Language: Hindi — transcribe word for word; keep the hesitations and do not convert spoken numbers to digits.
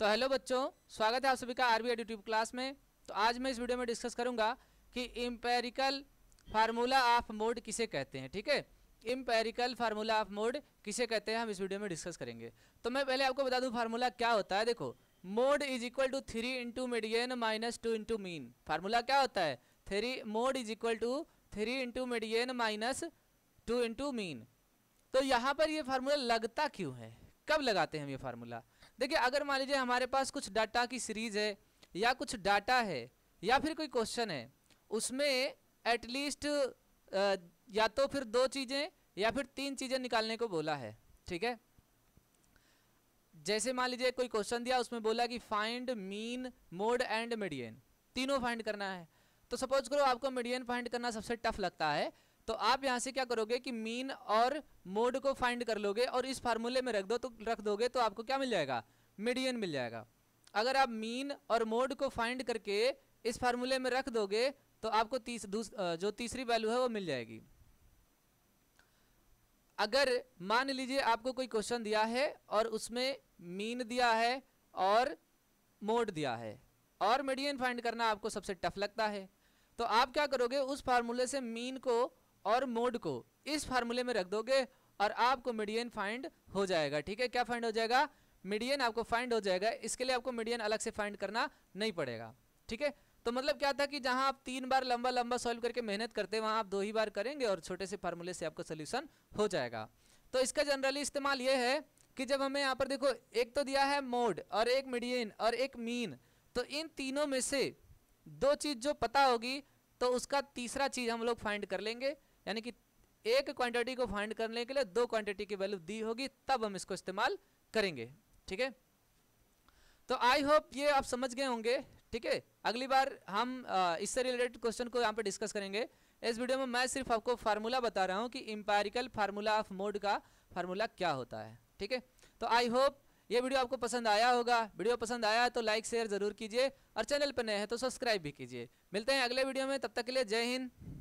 तो हेलो बच्चों, स्वागत है आप सभी का आरवी एडूट्यूब क्लास में। तो आज मैं इस वीडियो में डिस्कस करूंगा कि एम्पेरिकल फार्मूला ऑफ मोड किसे कहते हैं। ठीक है, एम्पेरिकल फार्मूला ऑफ मोड किसे कहते हैं हम इस वीडियो में डिस्कस करेंगे। तो मैं पहले आपको बता दूं फार्मूला क्या होता है। देखो, mode is equal to three into median minus two into mean. Formula क्या होता है? Three mode is equal to three into median minus two into mean. तो यहाँ पर ये फार्मूला लगता क्यों है, कब लगाते हैं हम ये फार्मूला? देखिए, अगर मान लीजिए हमारे पास कुछ डाटा की सीरीज है या कुछ डाटा है या फिर कोई क्वेश्चन है, उसमें एटलीस्ट या तो फिर दो चीज़ें या फिर तीन चीज़ें निकालने को बोला है। ठीक है, जैसे मान लीजिए कोई क्वेश्चन दिया, उसमें बोला कि find mean, mode and median, तीनों फाइंड करना है। तो सपोज करो आपको मीडियन फाइंड करना सबसे टफ लगता है, तो आप यहाँ से क्या करोगे कि मीन और मोड को फाइंड कर लोगे और इस फार्मूले में रख दो तो रख दोगे तो आपको क्या मिल जाएगा? मीडियन मिल जाएगा। अगर आप मीन और मोड को फाइंड करके इस फार्मूले में रख दोगे तो आपको तीस दूस, जो तीसरी वैल्यू है वो मिल जाएगी। अगर मान लीजिए आपको कोई क्वेश्चन दिया है और उसमें मीन दिया है और मोड दिया है और मीडियन फाइंड करना आपको सबसे टफ लगता है, तो आप क्या करोगे, उस फार्मूले से मीन को और मोड को इस फार्मूले में रख दोगे और आपको मीडियन फाइंड हो जाएगा। ठीक है, क्या फाइंड हो जाएगा? मीडियन आपको फाइंड हो जाएगा। इसके लिए आपको मीडियन अलग से फाइंड करना नहीं पड़ेगा। ठीक है, तो मतलब क्या था कि जहां आप तीन बार लंबा लंबा सॉल्व करके मेहनत करते, वहां आप दो ही बार करेंगे और छोटे से फार्मूले से आपको सोल्यूशन हो जाएगा। तो इसका जनरली इस्तेमाल ये है कि जब हमें यहाँ पर देखो एक तो दिया है मोड और एक मीडियन और एक मीन, तो इन तीनों में से दो चीज़ जो पता होगी तो उसका तीसरा चीज़ हम लोग फाइंड कर लेंगे। यानी कि एक क्वांटिटी को फाइंड करने के लिए दो क्वांटिटी की वैल्यू दी होगी, तब हम इसको इस्तेमाल करेंगे। ठीक है, तो आई होप ये आप समझ गए होंगे। ठीक है, अगली बार हम इससे रिलेटेड क्वेश्चन को यहाँ पर डिस्कस करेंगे। इस वीडियो में मैं सिर्फ आपको फार्मूला बता रहा हूँ कि एम्पिरिकल फार्मूला ऑफ मोड का फार्मूला क्या होता है। ठीक है, तो आई होप ये वीडियो आपको पसंद आया होगा। वीडियो पसंद आया है तो लाइक शेयर जरूर कीजिए और चैनल पर नए हैं तो सब्सक्राइब भी कीजिए। मिलते हैं अगले वीडियो में, तब तक के लिए जय हिंद।